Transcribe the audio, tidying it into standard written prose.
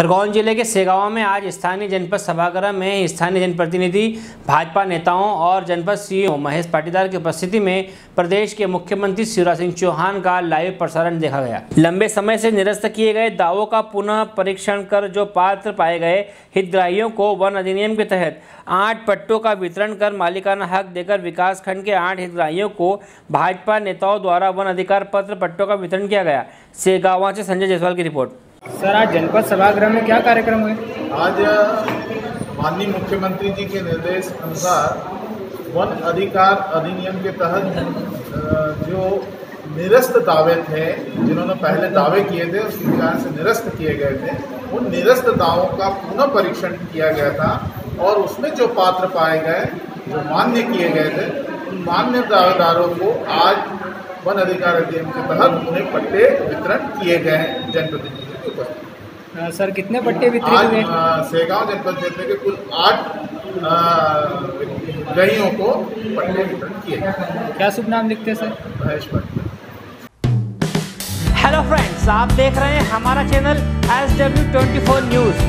खरगोन जिले के सेगांव में आज स्थानीय जनपद सभागृह में स्थानीय जनप्रतिनिधि, भाजपा नेताओं और जनपद सीईओ महेश पाटीदार की उपस्थिति में प्रदेश के मुख्यमंत्री शिवराज सिंह चौहान का लाइव प्रसारण देखा गया। लंबे समय से निरस्त किए गए दावों का पुनः परीक्षण कर जो पात्र पाए गए हितग्राहियों को वन अधिनियम के तहत 8 पट्टों का वितरण कर मालिकाना हक देकर विकास खंड के 8 हितग्राहियों को भाजपा नेताओं द्वारा वन अधिकार पत्र पट्टों का वितरण किया गया। सेगांव से संजय जायसवाल की रिपोर्ट। सर, आज जनपद सभागृह में क्या कार्यक्रम है? आज माननीय मुख्यमंत्री जी के निर्देश अनुसार वन अधिकार अधिनियम के तहत जो निरस्त दावे थे, जिन्होंने पहले दावे किए थे उसके कारण से निरस्त किए गए थे, उन निरस्त दावों का पुनः परीक्षण किया गया था और उसमें जो पात्र पाए गए, जो मान्य किए गए थे, उन मान्य दावेदारों को आज वन अधिकार अधिनियम के तहत उन्हें पट्टे वितरण किए गए हैं जनप्रतिनिधियों के ऊपर। सर, कितने पट्टे वितरित हुए? सेगांव जनपद क्षेत्र के कुल 8 हितग्राहियों को पट्टे वितरण किए गए। क्या शुभ नाम लिखते हैं sir? Mahesh Patidar. Hello friends, आप देख रहे हैं हमारा चैनल SW 24 न्यूज।